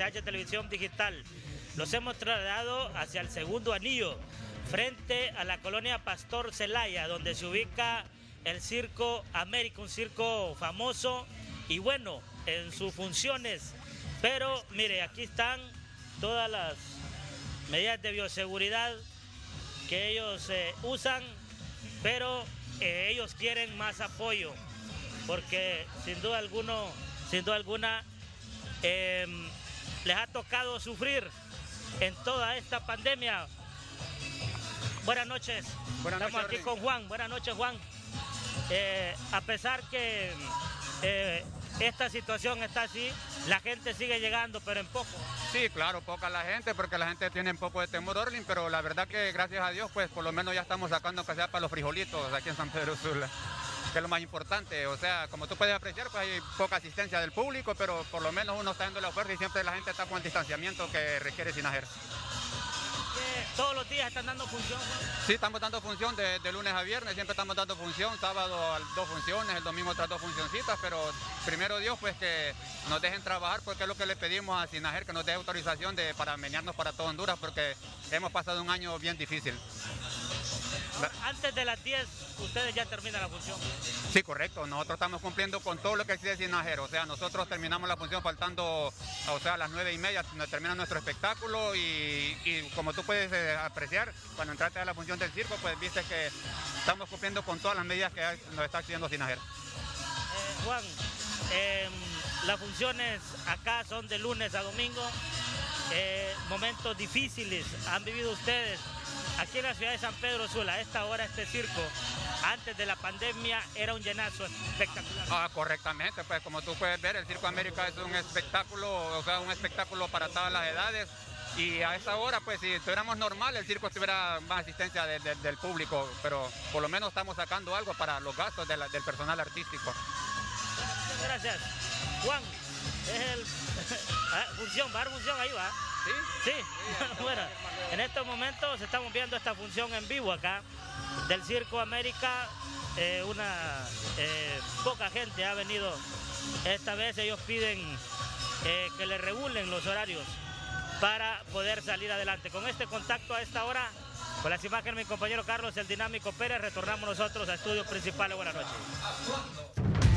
HH Televisión Digital. Los hemos trasladado hacia el segundo anillo, frente a la colonia Pastor Celaya, donde se ubica el Circo América, un circo famoso y bueno en sus funciones. Pero mire, aquí están todas las medidas de bioseguridad que ellos usan, pero ellos quieren más apoyo, porque sin duda alguna les ha tocado sufrir en toda esta pandemia. Buenas noches, estamos aquí con Juan. Buenas noches, Juan. A pesar que esta situación está así, la gente sigue llegando, pero en poco. Sí, claro, poca la gente, porque la gente tiene un poco de temor, Orlin, pero la verdad que gracias a Dios, pues por lo menos ya estamos sacando, que sea para los frijolitos aquí en San Pedro Sula, que es lo más importante. O sea, como tú puedes apreciar, pues hay poca asistencia del público, pero por lo menos uno está dando la oferta y siempre la gente está con el distanciamiento que requiere Sinager. ¿Todos los días están dando función? Sí, estamos dando función de lunes a viernes, siempre estamos dando función, sábado dos funciones, el domingo otras dos funcioncitas, pero primero Dios, pues que nos dejen trabajar, porque es lo que le pedimos a Sinager, que nos dé autorización para menearnos para todo Honduras, porque hemos pasado un año bien difícil. Antes de las 10, ustedes ya terminan la función. Sí, correcto. Nosotros estamos cumpliendo con todo lo que exige Sinager. O sea, nosotros terminamos la función faltando, o sea, a las 9:30 termina nuestro espectáculo y como tú puedes apreciar, cuando entraste a la función del circo, pues viste que estamos cumpliendo con todas las medidas que nos está exigiendo Sinager. Juan, las funciones acá son de lunes a domingo. Momentos difíciles han vivido ustedes aquí en la ciudad de San Pedro Sula. A esta hora este circo, antes de la pandemia, era un llenazo espectacular. Ah, correctamente, pues como tú puedes ver, el Circo América es un espectáculo, o sea, un espectáculo para todas las edades. Y a esta hora, pues si estuviéramos normal, el circo tuviera más asistencia del público, pero por lo menos estamos sacando algo para los gastos del personal artístico. Gracias. Juan, función, va a haber función ahí, va. ¿Sí? Sí, bueno, en estos momentos estamos viendo esta función en vivo acá del Circo América. Poca gente ha venido esta vez. Ellos piden que le regulen los horarios para poder salir adelante. Con este contacto a esta hora, con las imágenes de mi compañero Carlos el Dinámico Pérez, retornamos nosotros a Estudios Principales. Buenas noches.